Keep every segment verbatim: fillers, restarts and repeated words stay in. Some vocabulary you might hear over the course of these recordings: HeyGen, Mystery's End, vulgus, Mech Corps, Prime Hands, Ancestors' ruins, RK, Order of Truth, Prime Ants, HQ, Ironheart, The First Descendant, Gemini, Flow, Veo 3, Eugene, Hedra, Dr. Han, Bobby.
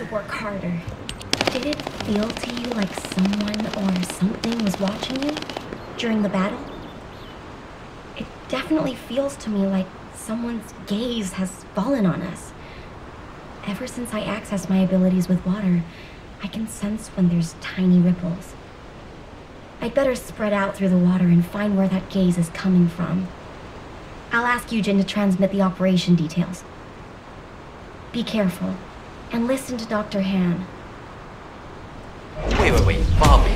to work harder. Did it feel to you like someone or something was watching you during the battle? It definitely feels to me like someone's gaze has fallen on us. Ever since I accessed my abilities with water, I can sense when there's tiny ripples. I'd better spread out through the water and find where that gaze is coming from. I'll ask Eugene to transmit the operation details. Be careful, and listen to Doctor Han. Wait, wait, wait, Bobby.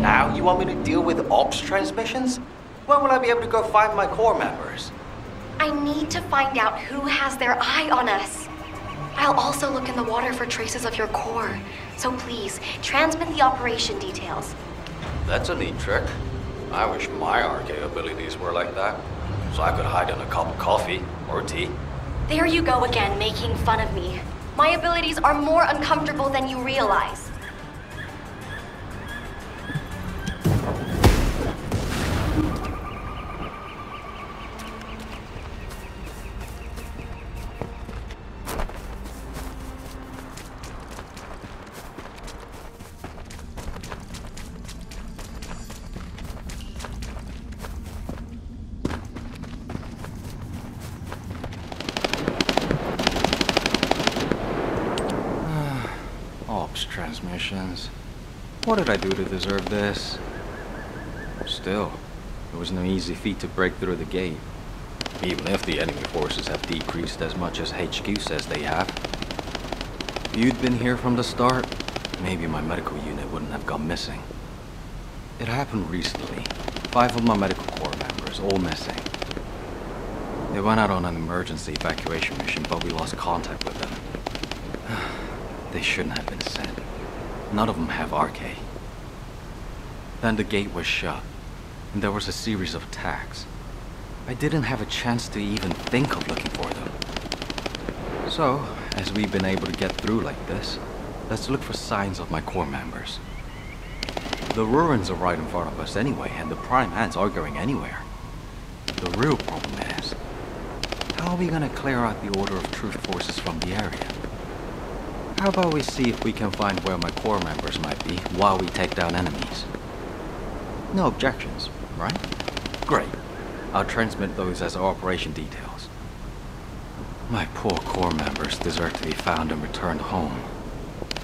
Now you want me to deal with ops transmissions? When will I be able to go find my core members? I need to find out who has their eye on us. I'll also look in the water for traces of your core. So please, transmit the operation details. That's a neat trick. I wish my R K abilities were like that, so I could hide in a cup of coffee or tea. There you go again, making fun of me. My abilities are more uncomfortable than you realize. Transmissions. What did I do to deserve this? Still, it was no easy feat to break through the gate. Even if the enemy forces have decreased as much as H Q says they have. If you'd been here from the start, maybe my medical unit wouldn't have gone missing. It happened recently. Five of my medical corps members, all missing. They went out on an emergency evacuation mission, but we lost contact with them. They shouldn't have been sent. None of them have R K. Then the gate was shut, and there was a series of attacks. I didn't have a chance to even think of looking for them. So, as we've been able to get through like this, let's look for signs of my core members. The ruins are right in front of us anyway, and the Prime Ants aren't going anywhere. The real problem is, how are we gonna clear out the Order of Truth forces from the area? How about we see if we can find where my core members might be while we take down enemies? No objections, right? Great. I'll transmit those as operation details. My poor core members deserve to be found and returned home.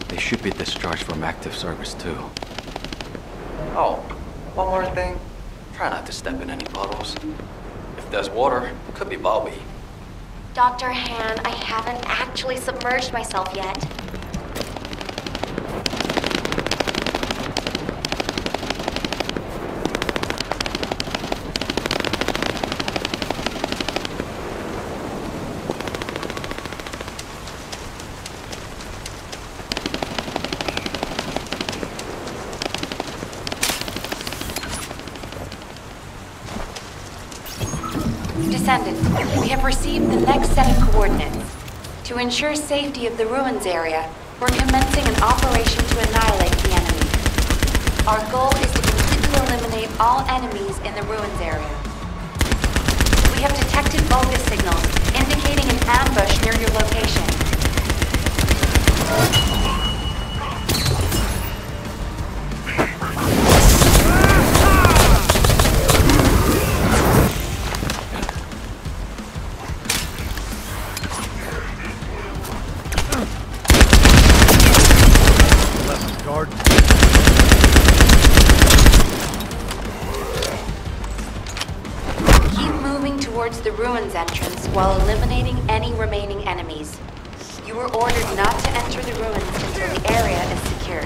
They should be discharged from active service too. Oh, one more thing. Try not to step in any puddles. If there's water, it could be Bobby. Doctor Han, I haven't actually submerged myself yet. We have received the next set of coordinates. To ensure safety of the ruins area, we're commencing an operation to annihilate the enemy. Our goal is to completely eliminate all enemies in the ruins area. We have detected vulgus signals, indicating an ambush near your location. The ruins entrance while eliminating any remaining enemies. You were ordered not to enter the ruins until the area is secured.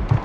done.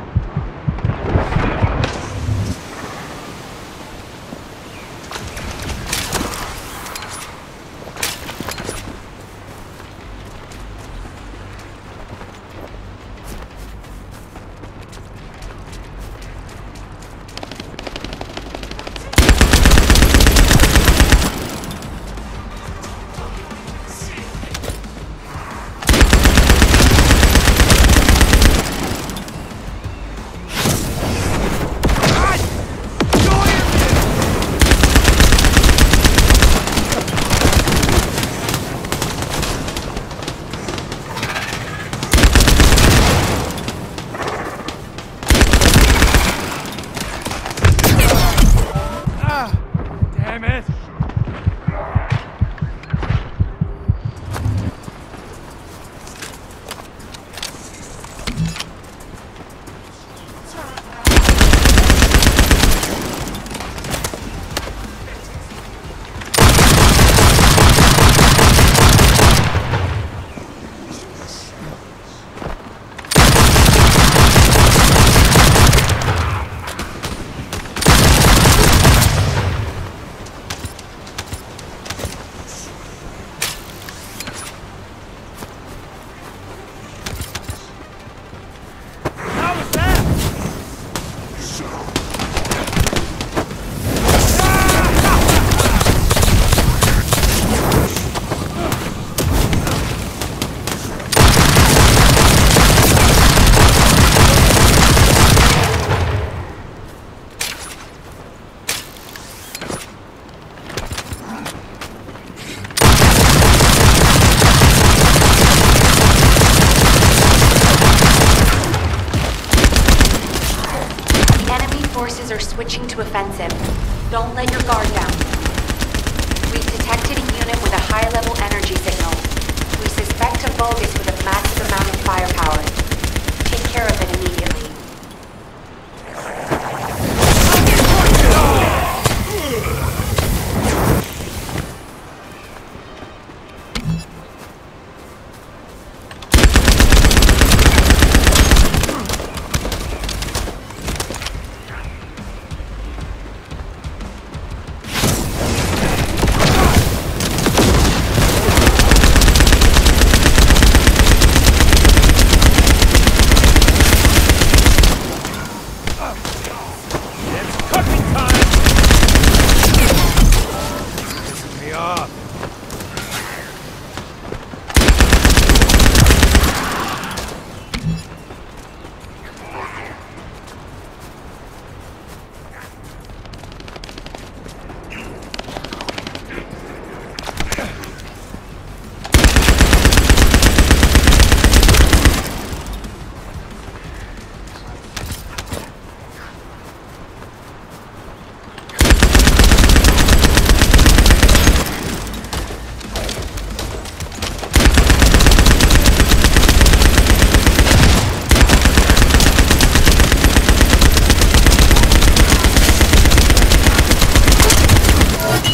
Switching to offensive. Don't let your guard down. We've detected a unit with a high-level energy signal. We suspect a vulgus with a massive amount of firepower. Take care of it immediately.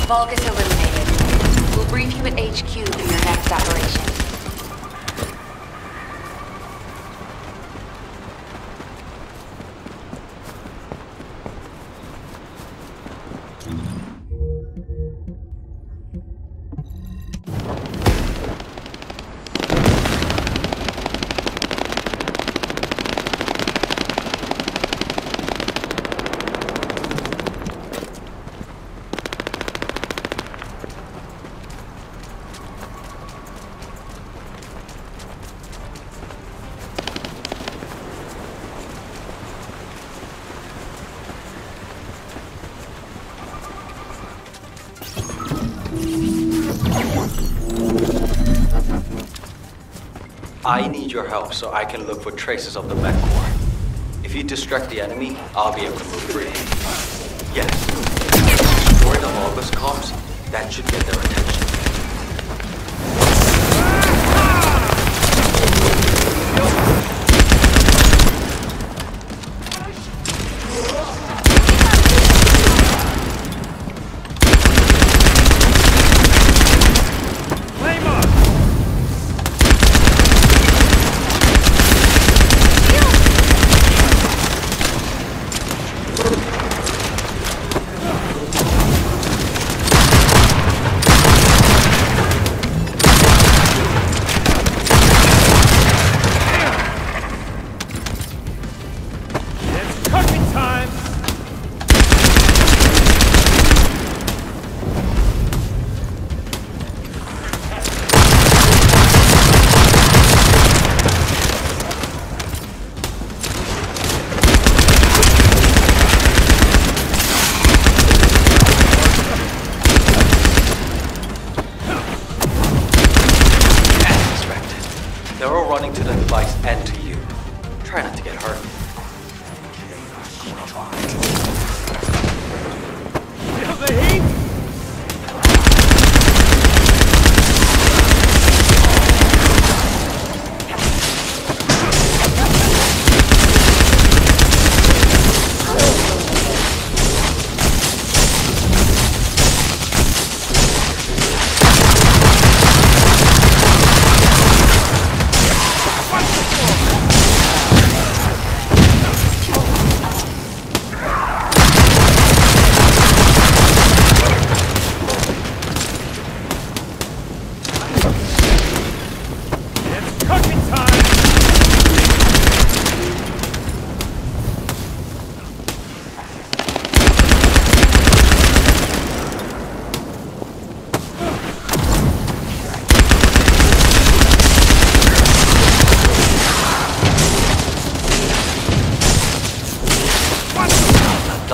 Vulgus eliminated. We'll brief you at H Q in your next operation. I need your help so I can look for traces of the Mech Corps. If you distract the enemy, I'll be able to move free. Yes. Destroy the Orgus comms. That should get their attention.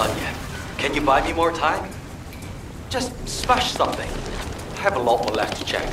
done yet. Can you buy me more time? Just smash something. I have a lot more left to check.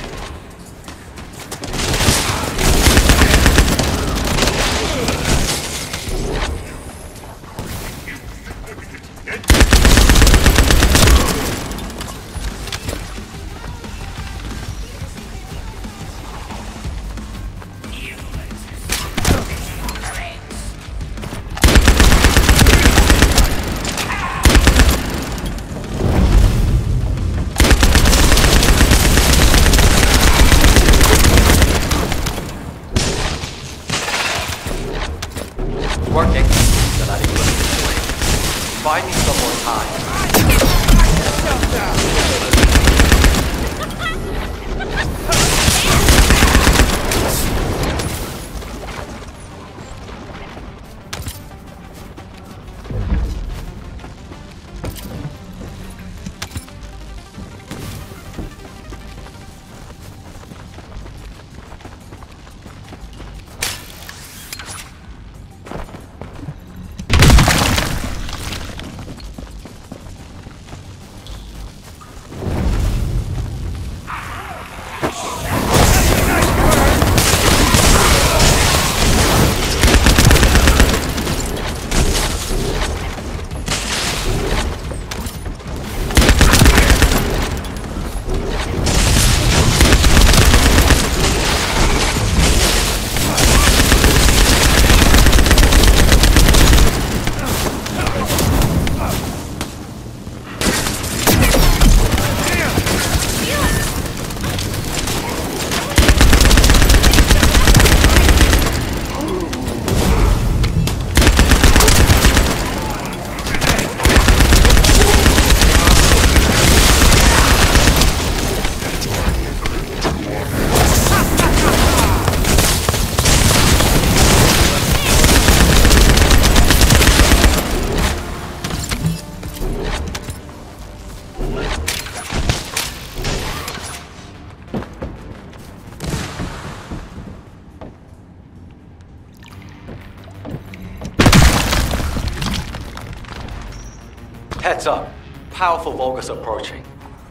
Heads up. Powerful vulgus approaching.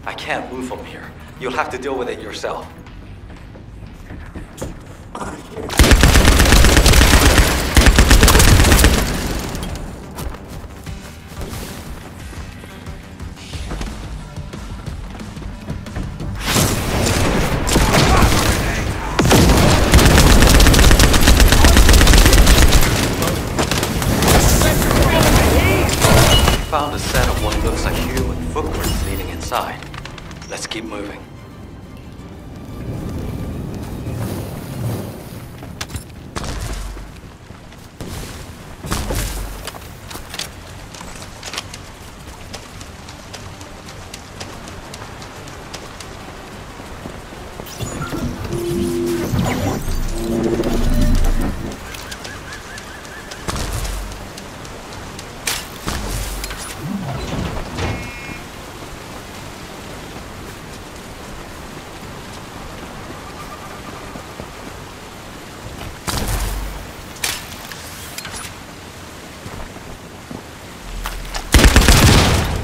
I can't move from here. You'll have to deal with it yourself. Keep moving.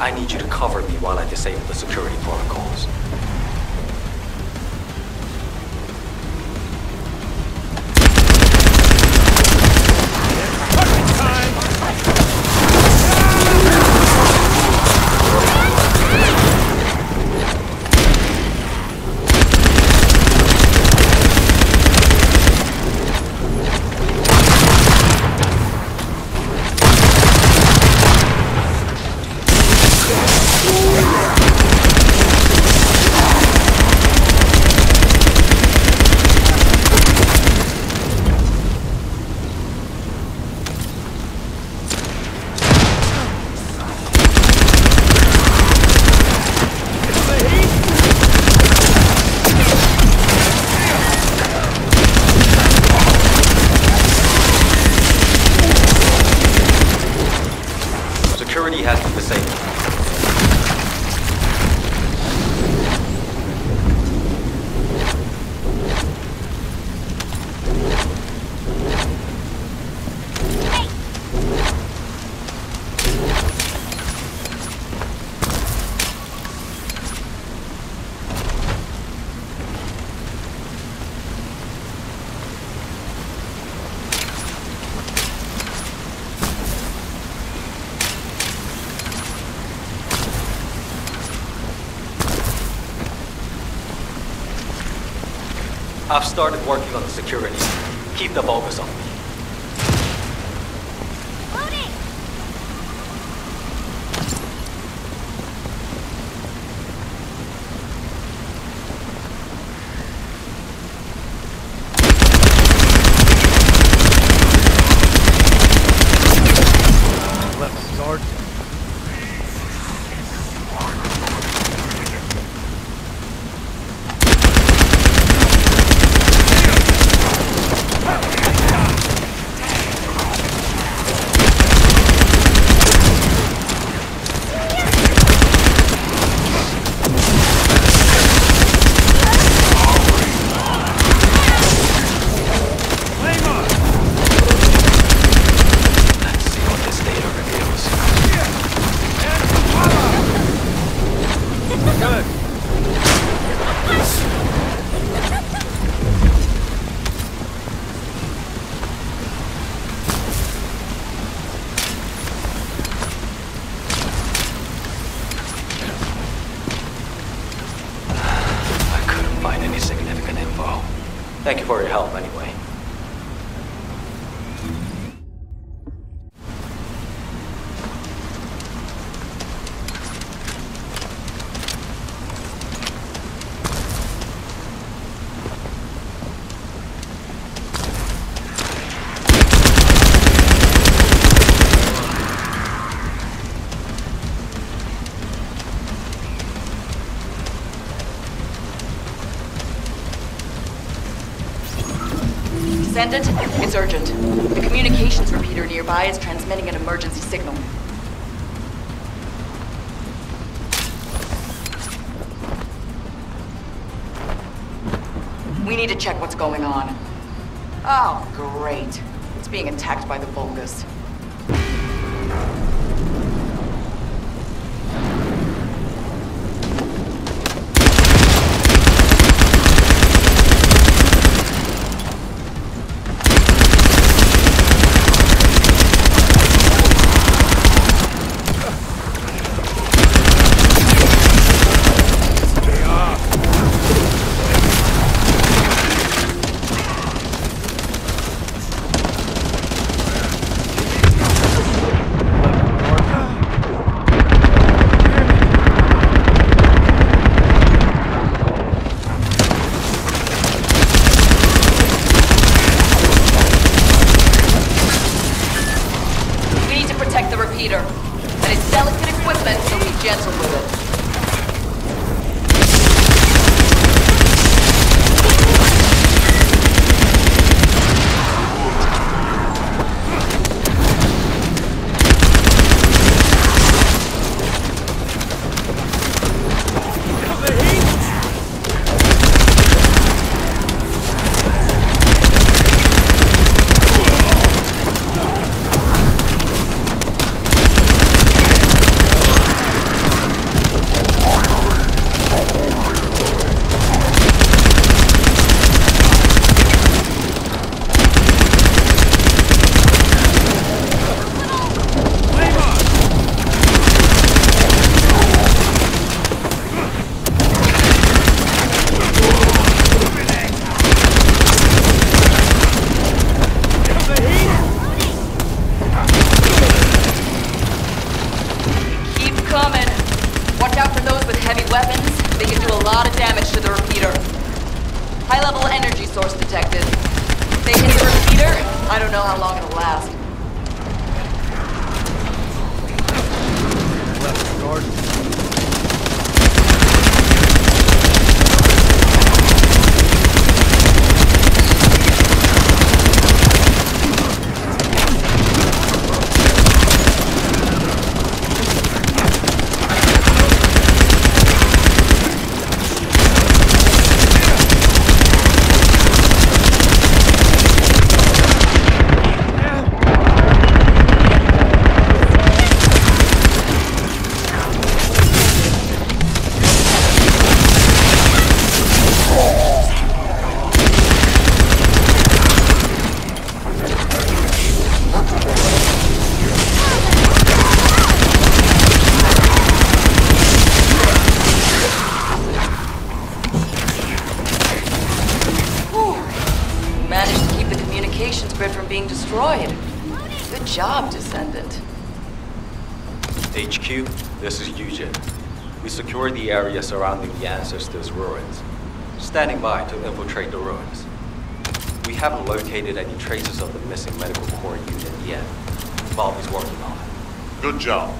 I need you to cover me while I disable the security protocols. I've started working on the security. Keep the vulgus on me. Thank you for your help, anyway. Send it. It's urgent. The communications repeater nearby is transmitting an emergency signal. We need to check what's going on. Oh, great. It's being attacked by the vulgus. destroyed. Good job, Descendant. H Q, this is Eugene. We secured the area surrounding the Ancestors' ruins. Standing by to infiltrate the ruins. We haven't located any traces of the missing medical corps unit yet. Bobby's working on it. Good job.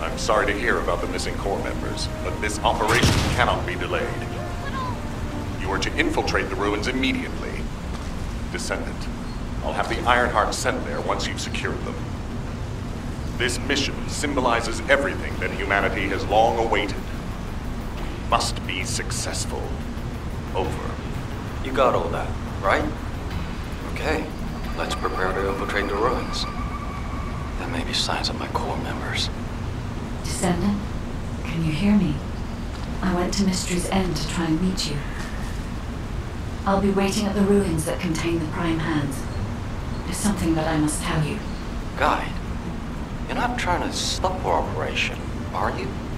I'm sorry to hear about the missing corps members, but this operation cannot be delayed. You are to infiltrate the ruins immediately. Descendant, I'll have the Ironheart sent there once you've secured them. This mission symbolizes everything that humanity has long awaited. We must be successful. Over. You got all that, right? Okay, let's prepare to infiltrate the ruins. There may be signs of my corps members. Descendant, can you hear me? I went to Mystery's End to try and meet you. I'll be waiting at the ruins that contain the Prime Hands. There's something that I must tell you. Guide, you're not trying to stop our operation, are you?